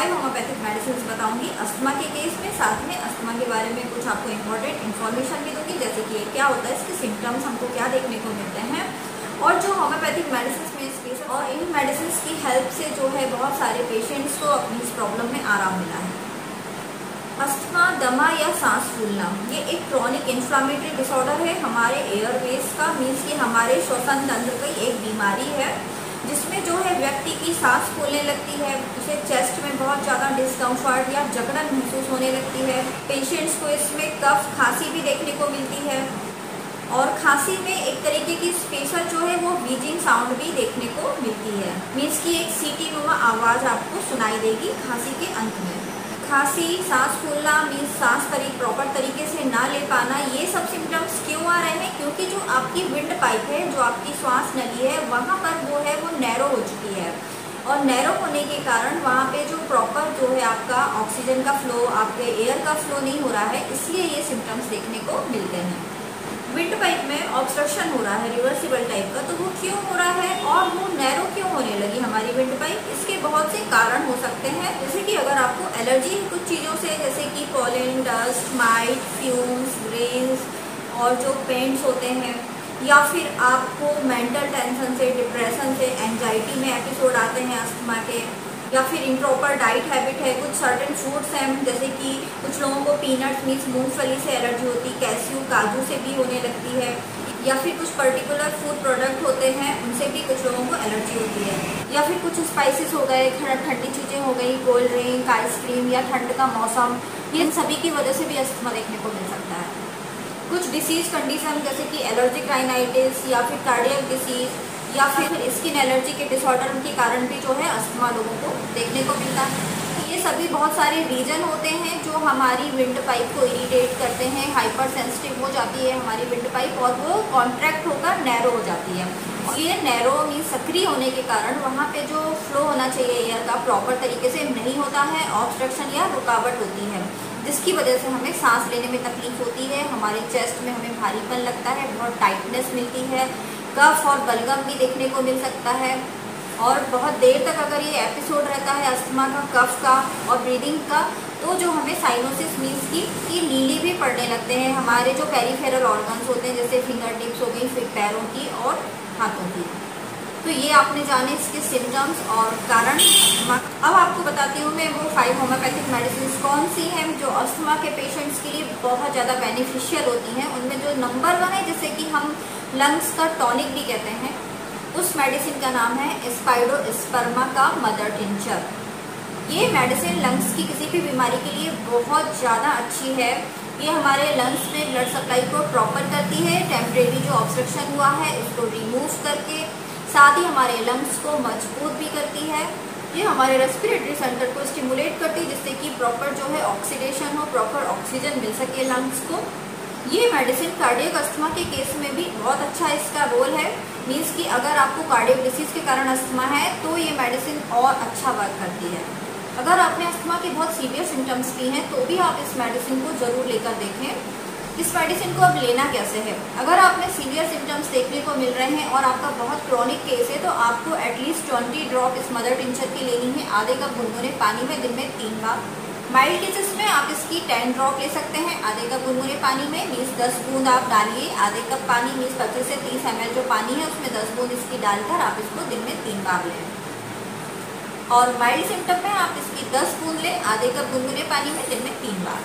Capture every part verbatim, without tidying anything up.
Five homeopathic medicine बताऊंगी asthma के case में, साथ में अस्थमा के बारे में कुछ आपको इम्पोर्टेंट इन्फॉर्मेशन भी दूंगी, जैसे कि क्या होता है, इसके सिम्टम्स हमको क्या देखने को मिलते हैं, और जो होम्योपैथिक मेडिसिन में स्पेशल, और इन मेडिसिन की हेल्प से जो है बहुत सारे पेशेंट्स को अपनी इस प्रॉब्लम में आराम मिला है। अस्थमा, दमा या सांस फूलना, ये एक क्रॉनिक इन्फ्लामेटरी डिसऑर्डर है हमारे एयरवेज का, मीन्स कि हमारे श्वसन तंत्र की एक बीमारी है जिसमें जो है व्यक्ति की सांस फूलने लगती है, उसे चेस्ट में बहुत ज़्यादा डिस्कम्फर्ट या जकड़न महसूस होने लगती है। पेशेंट्स को इसमें कफ, खांसी भी देखने को मिलती है, और खांसी में एक तरीके की स्पेशल जो है वो वीजिंग साउंड भी देखने को मिलती है, मीन्स की एक सीटी नुमा आवाज़ आपको सुनाई देगी खांसी के अंत में। खांसी, सांस फूलना, मीन्स सांस तरी प्रॉपर तरीके से ना ले पाना, ये सब सिम्टम्स क्यों आ रहे हैं? क्योंकि जो आपकी विंड पाइप है, जो आपकी श्वास नली है, वहाँ पर वो है वो नैरो हो चुकी है, और नैरो होने के कारण वहाँ पे जो प्रॉपर जो है आपका ऑक्सीजन का फ्लो, आपके एयर का फ्लो नहीं हो रहा है, इसलिए ये सिम्टम्स देखने को मिलते हैं। विंड पाइप में ऑब्स्ट्रक्शन हो रहा है रिवर्सिबल टाइप का, तो वो क्यों हो रहा है और वो नैरो क्यों होने लगी हमारी विंड पाइप, इसके बहुत से कारण हो सकते हैं। जैसे कि अगर आपको एलर्जी है कुछ चीज़ों से, जैसे कि pollen, dust, mite, fumes, grains और जो पेंट्स होते हैं, या फिर आपको मेंटल टेंशन से, डिप्रेशन से, एंजाइटी में एपिसोड आते हैं अस्थमा के, या फिर इम्प्रॉपर डाइट हैबिट है, कुछ सर्टेन फूड्स हैं, जैसे कि कुछ लोगों को पीनट्स मीन्स मूंगफली से एलर्जी होती, कैश्यू, काजू से भी होने लगती है, या फिर कुछ पर्टिकुलर फूड प्रोडक्ट होते हैं उनसे भी कुछ लोगों को एलर्जी होती है, या फिर कुछ स्पाइसेस हो गए, ठंडी चीज़ें हो गई, कोल्ड ड्रिंक, आइसक्रीम या ठंड का मौसम, इन सभी की वजह से भी अस्थमा देखने को मिल सकता है। कुछ डिसीज़ कंडीशन जैसे कि एलर्जिक राइनाइटिस या फिर कार्डियक डिसीज़ या फिर स्किन एलर्जी के डिसऑर्डर के कारण भी जो है अस्थमा लोगों को देखने को मिलता है। ये सभी बहुत सारे रीजन होते हैं जो हमारी विंड पाइप को इरिटेट करते हैं, हाइपर सेंसिटिव हो जाती है हमारी विंड पाइप और वो कॉन्ट्रैक्ट होकर नैरो हो जाती है, और ये नैरो मीन सक्रिय होने के कारण वहाँ पे जो फ्लो होना चाहिए एयर का प्रॉपर तरीके से नहीं होता है, ऑब्स्ट्रक्शन या रुकावट होती है, जिसकी वजह से हमें सांस लेने में तकलीफ होती है, हमारे चेस्ट में हमें भारीपन लगता है, बहुत टाइटनेस मिलती है, कफ और बलगम भी देखने को मिल सकता है, और बहुत देर तक अगर ये एपिसोड रहता है अस्थमा का, कफ का और ब्रीदिंग का, तो जो हमें साइनोसिस मीन्स की ये नीली भी पड़ने लगते हैं हमारे जो पेरीफेरल ऑर्गन्स होते हैं, जैसे फिंगर टिप्स हो गई, फिर पैरों की और हाथों की। तो ये आपने जाने इसके सिम्टम्स और कारण। अब आपको बताती हूँ मैं वो फाइव होम्योपैथिक मेडिसिन कौन सी हैं जो अस्थमा के पेशेंट्स के लिए बहुत ज़्यादा बेनिफिशियल होती हैं। उनमें जो नंबर वन है, जैसे कि हम लंग्स का टॉनिक भी कहते हैं, उस मेडिसिन का नाम है एस्पाइडोस्पर्मा का मदर टिंचर। ये मेडिसिन लंग्स की किसी भी बीमारी के लिए बहुत ज़्यादा अच्छी है। ये हमारे लंग्स में ब्लड सप्लाई को प्रॉपर करती है, टेम्परेरी जो ऑब्स्ट्रक्शन हुआ है उसको रिमूव करके, साथ ही हमारे लंग्स को मजबूत भी करती है। ये हमारे रेस्पिरेटरी सेंटर को स्टिमुलेट करती है, जिससे कि प्रॉपर जो है ऑक्सीडेशन हो, प्रॉपर ऑक्सीजन मिल सके लंग्स को। ये मेडिसिन कार्डियक अस्थमा के केस में भी बहुत अच्छा इसका रोल है, मीन्स कि अगर आपको कार्डियक डिसीज़ के कारण अस्थमा है तो ये मेडिसिन और अच्छा वर्क करती है। अगर आपने अस्थमा के बहुत सीवियर सिम्टम्स भी हैं तो भी आप इस मेडिसिन को ज़रूर लेकर देखें। इस मेडिसिन को अब लेना कैसे है? अगर आपने सीवियर सिम्टम्स देखने को मिल रहे हैं और आपका बहुत क्रॉनिक केस है तो आपको एटलीस्ट ट्वेंटी ड्रॉप इस मदर टिंचर की लेनी है, आधे कप गुनगुने पानी में दिन में तीन बार। माइल्ड केसेस में आप इसकी टेन ड्रॉप ले सकते हैं आधे कप गुनगुने पानी में, मीस दस बूंद आप डालिए आधे कप पानी, मीस पच्चीस से तीस एम एल जो पानी है उसमें दस बूंद इसकी डालकर आप इसको दिन में तीन बार लें। और माइल्ड सिम्टम में आप इसकी दस बूंद लें आधे कप गुनगुने पानी में दिन में तीन बार।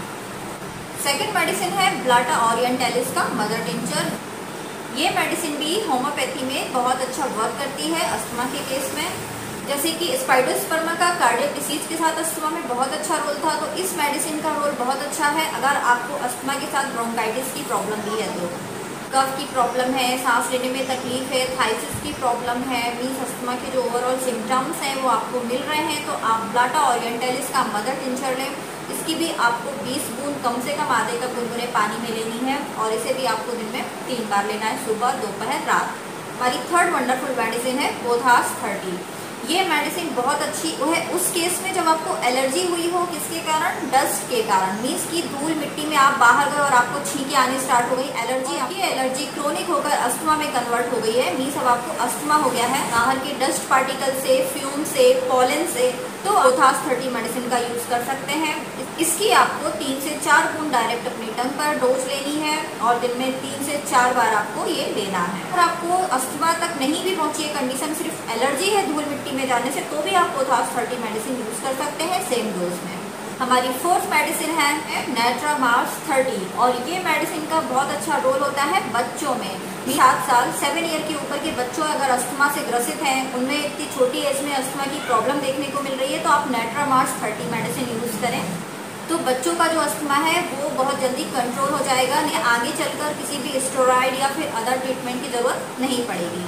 सेकेंड मेडिसिन है ब्लाटा ओरिएंटालिस का मदर टिंचर। ये मेडिसिन भी होम्योपैथी में बहुत अच्छा वर्क करती है अस्थमा के केस में। जैसे कि एस्पाइडोस्पर्मा का कार्डियक डिसीज़ के साथ अस्थमा में बहुत अच्छा रोल था, तो इस मेडिसिन का रोल बहुत अच्छा है अगर आपको अस्थमा के साथ ब्रोंकाइटिस की प्रॉब्लम भी है तो। कफ की प्रॉब्लम है, सांस लेने में तकलीफ है, थाइसिस की प्रॉब्लम है, मीन्स अस्थमा के जो ओवरऑल सिम्टम्स हैं वो आपको मिल रहे हैं तो आप ब्लाटा ओरिएंटालिस का मदर टिंचर लें। इसकी भी आपको बीस बूंद कम से कम आधे कप गुनगुने पानी में लेनी है और इसे भी आपको दिन में तीन बार लेना है, सुबह, दोपहर, रात। हमारी थर्ड वंडरफुल मेडिसिन है पोथास थर्टी। ये मेडिसिन बहुत अच्छी है उस केस में जब आपको एलर्जी हुई हो, किसके कारण? डस्ट के कारण, मीन्स की धूल मिट्टी में आप बाहर गए और आपको छींके आने स्टार्ट हो गई, एलर्जी, आपकी एलर्जी क्रोनिक होकर अस्थमा में कन्वर्ट हो गई है, मीन्स अब आपको अस्थमा हो गया है। बाहर के डस्ट पार्टिकल से, फ्यूम से, पॉलन से, तो पोथास थर्टी मेडिसिन का यूज़ कर सकते हैं। इसकी आपको तीन से चार बूंद डायरेक्ट अपनी टंग पर डोज लेनी है और दिन में तीन से चार बार आपको ये लेना है। और आपको अस्थमा तक नहीं भी पहुँची है कंडीशन, सिर्फ एलर्जी है धूल मिट्टी में जाने से, तो भी आप पोथास थर्टी मेडिसिन यूज़ कर सकते हैं सेम डोज में। हमारी फोर्थ मेडिसिन है नैट्रम आर्स थर्टी, और ये मेडिसिन का बहुत अच्छा रोल होता है बच्चों में। सात साल सेवन ईयर के ऊपर के बच्चों अगर अस्थमा से ग्रसित हैं, उनमें इतनी छोटी एज में अस्थमा की प्रॉब्लम देखने को मिल रही है, तो आप natrum ars thirty medicine use करें तो बच्चों का जो अस्थमा है वो बहुत जल्दी कंट्रोल हो जाएगा। आगे चलकर किसी भी स्टेरॉइड या फिर अदर ट्रीटमेंट की ज़रूरत नहीं पड़ेगी।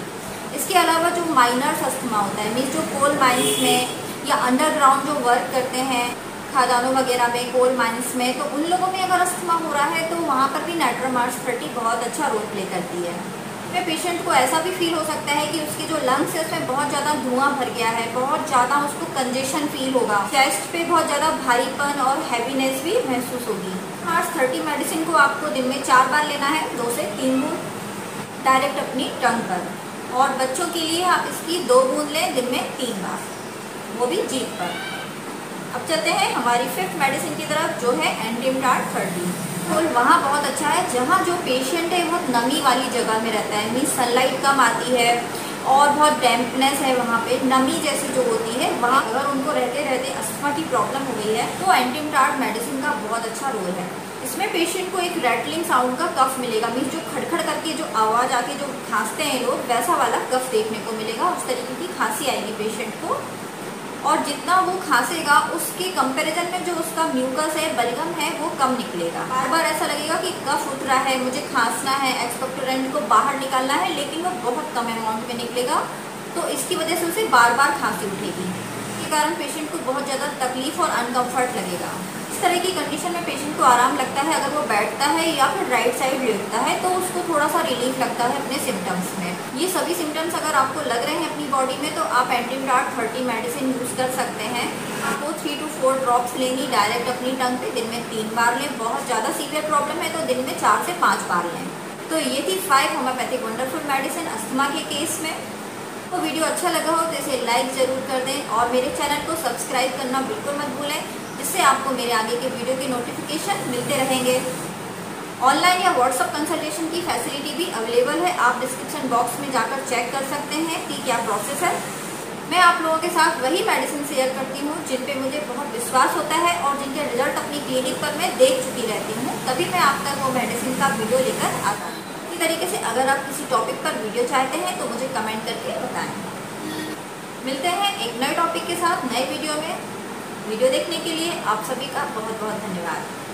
इसके अलावा जो माइनर्स अस्थमा होता है, मीन्स जो कोल माइन्स में या अंडरग्राउंड जो वर्क करते हैं खदानों वगैरह में, कोल माइंस में, तो उन लोगों में अगर अस्थमा हो रहा है तो वहाँ पर भी नैट्रम आर्स थर्टी बहुत अच्छा रोल प्ले करती है। इसमें पेशेंट को ऐसा भी फील हो सकता है कि उसके जो लंग्स है उसमें बहुत ज़्यादा धुआं भर गया है, बहुत ज़्यादा उसको कंजेशन फील होगा, चेस्ट पे बहुत ज़्यादा भारीपन और हैवीनेस भी महसूस होगी। आर्स थर्टी मेडिसिन को आपको दिन में चार बार लेना है, दो से तीन बूंद डायरेक्ट अपनी टंग पर, और बच्चों के लिए आप इसकी दो बूंद लें दिन में तीन बार, वो भी जीभ पर। अब चलते हैं हमारी फिफ्थ मेडिसिन की तरफ जो है एंटीमटार थर्टी। और वहाँ बहुत अच्छा है जहाँ जो पेशेंट है बहुत नमी वाली जगह में रहता है, मीन्स सनलाइट कम आती है और बहुत डैम्पनेस है वहाँ पे, नमी जैसी जो होती है वहाँ अगर उनको रहते रहते अस्थमा की प्रॉब्लम हो गई है तो एंटीमटार मेडिसिन का बहुत अच्छा रोल है। इसमें पेशेंट को एक रैटलिंग साउंड का कफ मिलेगा, मीन्स जो खड़खड़ करके जो आवाज़ आके जो खांसते हैं लोग, वैसा वाला कफ देखने को मिलेगा। उस तरीके की खांसी आएगी पेशेंट को, और जितना वो खांसेगा उसके कंपैरिजन में जो उसका म्यूकस है, बलगम है, वो कम निकलेगा। बार बार ऐसा लगेगा कि कफ उठ रहा है, मुझे खांसना है, एक्सपेक्टोरेंट को बाहर निकालना है, लेकिन वो बहुत कम अमाउंट में निकलेगा, तो इसकी वजह से उसे बार बार खांसी उठेगी, इसके कारण पेशेंट को बहुत ज़्यादा तकलीफ और अनकम्फर्ट लगेगा। इस तरह की कंडीशन में पेशेंट को आराम लगता है अगर वो बैठता है या फिर राइट साइड लेटता है, तो उसको थोड़ा सा रिलीफ लगता है अपने सिम्टम्स में। ये सभी सिम्टम्स अगर आपको लग रहे हैं अपनी बॉडी में तो आप एंटीमटार थर्टी मेडिसिन यूज़ कर सकते हैं। आपको थ्री टू फोर ड्रॉप्स लेनी डायरेक्ट अपनी टंग पे, दिन में तीन बार लें। बहुत ज़्यादा सीवियर प्रॉब्लम है तो दिन में चार से पाँच बार लें। तो ये थी five homoeopathic wonderful medicine asthma के केस में। तो वीडियो अच्छा लगा हो तो इसे लाइक ज़रूर कर दें और मेरे चैनल को सब्सक्राइब करना बिल्कुल मत भूलें, जिससे आपको मेरे आगे के वीडियो के नोटिफिकेशन मिलते रहेंगे। ऑनलाइन या व्हाट्सअप कंसल्टेशन की फैसिलिटी भी अवेलेबल है, आप डिस्क्रिप्शन बॉक्स में जाकर चेक कर सकते हैं कि क्या प्रोसेस है। मैं आप लोगों के साथ वही मेडिसिन शेयर करती हूँ जिन पे मुझे बहुत विश्वास होता है और जिनके रिजल्ट अपनी क्लिनिक पर मैं देख चुकी रहती हूँ, तभी मैं आप तक वो मेडिसिन का वीडियो लेकर आता हूँ। इसी तरीके से अगर आप किसी टॉपिक पर वीडियो चाहते हैं तो मुझे कमेंट करके बताएँ। मिलते हैं एक नए टॉपिक के साथ नए वीडियो में। वीडियो देखने के लिए आप सभी का बहुत बहुत धन्यवाद।